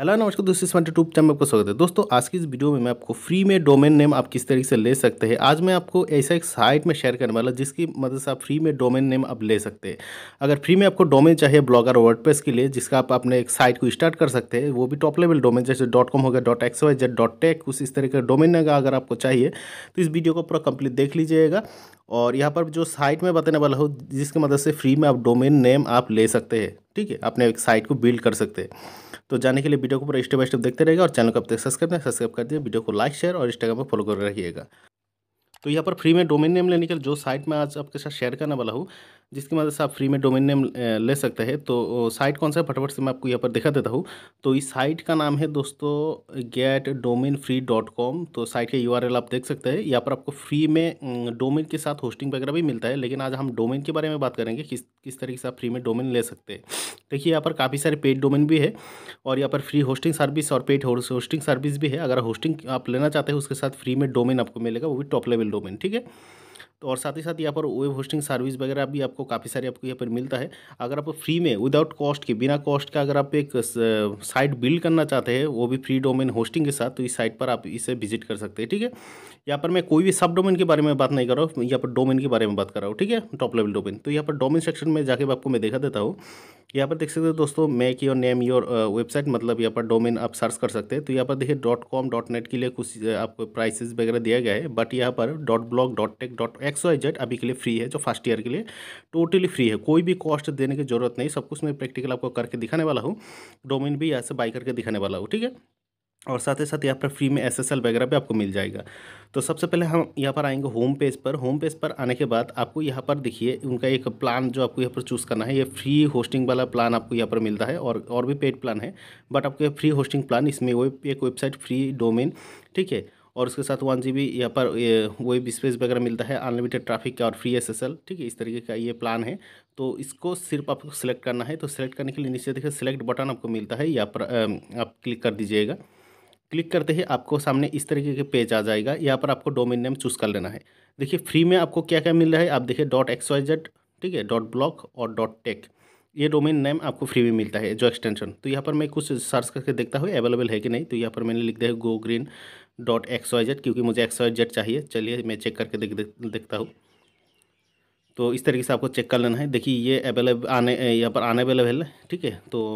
Hello नमस्कार दोस्तों, इस वाले यूट्यूब चैनल में आपको स्वागत है। दोस्तों, आज की इस वीडियो में मैं आपको फ्री में डोमेन नेम आप किस तरीके से ले सकते हैं, आज मैं आपको ऐसा एक साइट में शेयर करने वाला जिसकी मदद से आप फ्री में डोमेन नेम आप ले सकते हैं। अगर फ्री में आपको डोमेन चाहिए ब्लॉगर और वर्डप्रेस के लिए, जिसका आप अपने एक साइट को स्टार्ट कर सकते हैं, वो भी टॉप लेवल डोमेन जैसे .com हो गया, .xyz.tech, कुछ इस तरह का डोमेन का अगर आपको चाहिए तो इस वीडियो को पूरा कंप्लीट देख लीजिएगा। और यहाँ पर जो साइट में बताने वाला हो जिसकी मदद से फ्री में आप डोमेन नेम आप ले सकते हैं, ठीक है, अपने एक साइट को बिल्ड कर सकते हैं। तो जाने के लिए वीडियो को पूरा स्टेप बाय स्टेप देखते रहेगा और चैनल को अब तक सब्सक्राइब कर दिए, वीडियो को लाइक शेयर और इंस्टाग्राम पर फॉलो कर रखिएगा। तो यहाँ पर फ्री में डोमेन नेम लेने के लिए जो साइट मैं आज आपके साथ शेयर करने वाला हूँ जिसकी मदद से आप फ्री में डोमेन नेम ले सकते हैं, तो साइट कौन सा है फटाफट से मैं आपको यहाँ पर दिखा देता हूँ। तो इस साइट का नाम है दोस्तों getdomainfree.com। तो साइट का URL आप देख सकते हैं। यहाँ पर आपको फ्री में डोमेन के साथ होस्टिंग वगैरह भी मिलता है, लेकिन आज हम डोमेन के बारे में बात करेंगे किस तरीके से आप फ्री में डोमेन ले सकते हैं। देखिए, यहाँ पर काफ़ी सारे पेड डोमेन भी है और यहाँ पर फ्री होस्टिंग सर्विस और पेड होस्टिंग सर्विस भी है। अगर होस्टिंग आप लेना चाहते हैं उसके साथ फ्री में डोमेन आपको मिलेगा, वो भी टॉप लेवल डोमेन, ठीक है। तो और साथ ही साथ यहाँ पर वेब होस्टिंग सर्विस वगैरह भी आपको काफ़ी सारे आपको यहाँ पर मिलता है। अगर आप फ्री में विदाउट कॉस्ट के बिना कॉस्ट का अगर आप एक साइट बिल्ड करना चाहते हैं, वो भी फ्री डोमेन होस्टिंग के साथ, तो इस साइट पर आप इसे विजिट कर सकते हैं, ठीक है। यहाँ पर मैं कोई भी सब डोमेन के बारे में बात नहीं कर रहा हूँ, यहाँ पर डोमेन के बारे में बात कर रहा हूँ, ठीक है, टॉप लेवल डोमेन। तो यहाँ पर डोमेन सेक्शन में जाकर आपको मैं दिखा देता हूँ। यहाँ पर देख सकते हो दोस्तों, make your name your website, मतलब यहाँ पर डोमेन आप सर्च कर सकते हैं। तो यहाँ पर देखिए .com .net के लिए कुछ आपको प्राइसेस वगैरह दिया गया है, बट यहाँ पर .blog .tech .xyz अभी के लिए फ्री है, जो फर्स्ट ईयर के लिए टोटली फ्री है, कोई भी कॉस्ट देने की जरूरत नहीं। सब कुछ मैं प्रैक्टिकल आपको करके दिखाने वाला हूँ, डोमेन भी यहाँ से बाई करके दिखाने वाला हूँ, ठीक है। और साथ ही साथ यहाँ पर फ्री में SSL वगैरह भी आपको मिल जाएगा। तो सबसे पहले हम यहाँ पर आएंगे होम पेज पर। होम पेज पर आने के बाद आपको यहाँ पर देखिए उनका एक प्लान जो आपको यहाँ पर चूज़ करना है, ये फ्री होस्टिंग वाला प्लान आपको यहाँ पर मिलता है और भी पेड प्लान है, बट आपको फ्री होस्टिंग प्लान इसमें एक वेबसाइट फ्री डोमेन, ठीक है, और उसके साथ 1 GB यहाँ पर वेब स्पेस वगैरह मिलता है, अनलिमिटेड ट्रैफिक और फ्री SSL, ठीक है, इस तरीके का ये प्लान है। तो इसको सिर्फ आपको सिलेक्ट करना है। तो सिलेक्ट करने के लिए नीचे देखिए सिलेक्ट बटन आपको मिलता है, यहाँ पर आप क्लिक कर दीजिएगा। क्लिक करते ही आपको सामने इस तरीके के पेज आ जाएगा, यहाँ पर आपको डोमेन नेम चूज़ कर लेना है। देखिए फ्री में आपको क्या क्या मिल रहा है, आप देखिए .xyz, ठीक है, .blog और .tech, ये डोमेन नेम आपको फ्री में मिलता है जो एक्सटेंशन। तो यहाँ पर मैं कुछ सर्च करके देखता हूँ अवेलेबल है कि नहीं। तो यहाँ पर मैंने लिख दिया है gogreen.xyz, क्योंकि मुझे xyz चाहिए। चलिए मैं चेक करके देखता हूँ। तो इस तरीके से आपको चेक कर लेना है। देखिए ये अवेलेबल यहाँ पर अनअवेलेबल है, ठीक है। तो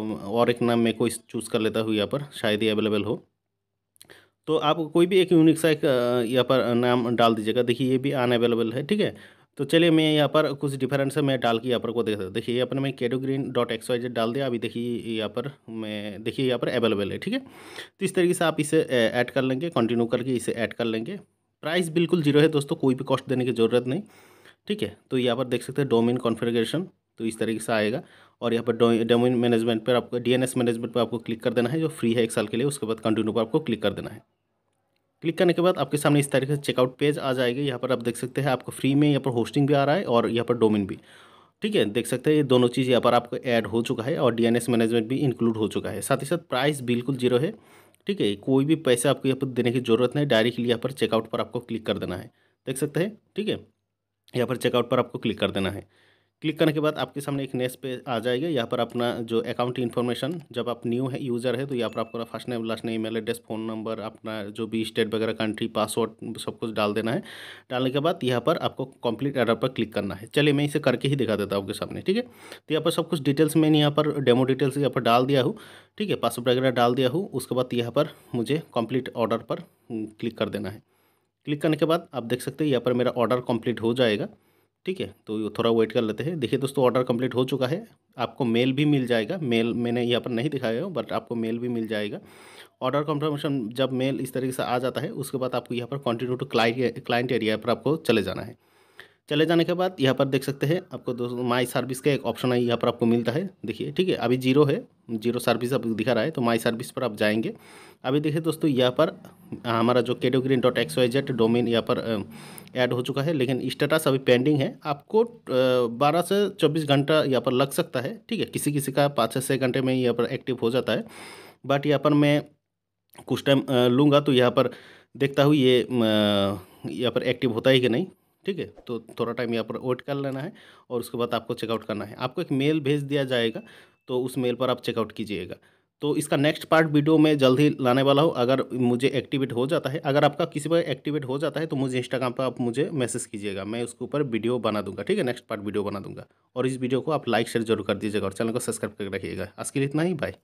और एक नाम मैं कोई चूज़ कर लेता हूँ, यहाँ पर शायद ये अवेलेबल हो। तो आप कोई भी एक यूनिक सा एक यहाँ पर नाम डाल दीजिएगा। देखिए ये भी अनअवेलेबल है, ठीक है। तो चलिए मैं यहाँ पर कुछ डिफरेंस मैं डाल के यहाँ पर को देखता हूँ। देखिए यहाँ पर मैं getdomainfree.xyz डाल दिया, अभी देखिए यहाँ पर मैं देखिए यहाँ पर अवेलेबल है, ठीक है। तो इस तरीके से आप इसे ऐड कर लेंगे, कंटिन्यू करके इसे ऐड कर लेंगे। प्राइस बिल्कुल जीरो है दोस्तों, कोई भी कॉस्ट देने की ज़रूरत नहीं, ठीक है। तो यहाँ पर देख सकते हैं डोमेन कॉन्फ़िगरेशन, तो इस तरीके से आएगा। और यहाँ पर डोमेन मैनेजमेंट पर आपको DNS मैनेजमेंट पर आपको क्लिक कर देना है, जो फ्री है 1 साल के लिए। उसके बाद कंटिन्यू पर आपको क्लिक कर देना है। क्लिक करने के बाद आपके सामने इस तरीके से चेकआउट पेज आ जाएगा। यहाँ पर आप देख सकते हैं आपको फ्री में यहाँ पर होस्टिंग भी आ रहा है और यहाँ पर डोमेन भी, ठीक है। देख सकते हैं ये दोनों चीज़ यहाँ पर आपको ऐड हो चुका है और DNS मैनेजमेंट भी इंक्लूड हो चुका है। साथ ही साथ प्राइस बिल्कुल जीरो है, ठीक है। कोई भी पैसे आपको यहाँ पर देने की ज़रूरत नहीं, डायरेक्टली यहाँ पर चेकआउट पर आपको क्लिक कर देना है, देख सकते हैं, ठीक है। यहाँ पर चेकआउट पर आपको क्लिक कर देना है। क्लिक करने के बाद आपके सामने एक नेक्स्ट पेज आ जाएगा। यहाँ पर अपना जो अकाउंट इन्फॉर्मेशन, जब आप न्यू है यूज़र है तो यहाँ पर आपको first name, last name, email address, phone number, अपना जो भी स्टेट वगैरह, कंट्री, पासवर्ड, सब कुछ डाल देना है। डालने के बाद यहाँ पर आपको कंप्लीट एरर पर क्लिक करना है। चलिए मैं इसे करके ही दिखा देता हूँ आपके सामने, ठीक है। तो यहाँ पर सब कुछ डिटेल्स मैंने यहाँ पर डेमो डिटेल्स यहाँ पर डाल दिया हूँ, ठीक है, पासवर्ड वगैरह डाल दिया हूँ। उसके बाद यहाँ पर मुझे कंप्लीट ऑर्डर पर क्लिक कर देना है। क्लिक करने के बाद आप देख सकते हैं यहाँ पर मेरा ऑर्डर कंप्लीट हो जाएगा, ठीक है। तो थोड़ा वेट कर लेते हैं। देखिए दोस्तों ऑर्डर कंप्लीट हो चुका है, आपको मेल भी मिल जाएगा। मेल मैंने यहाँ पर नहीं दिखाया हूँ, बट आपको मेल भी मिल जाएगा। ऑर्डर कंफर्मेशन जब मेल इस तरीके से आ जाता है, उसके बाद आपको यहाँ पर कंटिन्यू टू क्लाइंट एरिया पर आपको चले जाना है। चले जाने के बाद यहाँ पर देख सकते हैं आपको दोस्तों माई सर्विस का एक ऑप्शन है, यहाँ पर आपको मिलता है। देखिए, ठीक है, अभी जीरो है, जीरो सर्विस अब दिखा रहा है। तो माई सर्विस पर आप जाएंगे। अभी देखिए दोस्तों यहाँ पर हमारा जो getdomainfree.xyz डोमेन यहाँ पर ऐड हो चुका है, लेकिन स्टेटस अभी पेंडिंग है। आपको 12 से 24 घंटा यहाँ पर लग सकता है, ठीक है। किसी किसी का 5 से 6 घंटे में यहाँ पर एक्टिव हो जाता है, बट यहाँ पर मैं कुछ टाइम लूँगा। तो यहाँ पर देखता हूँ ये यहाँ पर एक्टिव होता है कि नहीं, ठीक है। तो थोड़ा टाइम यहाँ पर वेट कर लेना है और उसके बाद आपको चेकआउट करना है। आपको एक मेल भेज दिया जाएगा, तो उस मेल पर आप चेकआउट कीजिएगा। तो इसका नेक्स्ट पार्ट वीडियो में जल्द ही लाने वाला हूँ। अगर मुझे एक्टिवेट हो जाता है, अगर आपका किसी पर एक्टिवेट हो जाता है तो मुझे इंस्टाग्राम पर आप मुझे मैसेज कीजिएगा, मैं उसके ऊपर वीडियो बना दूंगा। ठीक है, नेक्स्ट पार्ट वीडियो बना दूंगा। और इस वीडियो को आप लाइक शेयर जरूर कर दीजिएगा और चैनल को सब्सक्राइब करके रखिएगा। आज के लिए इतना ही, बाय।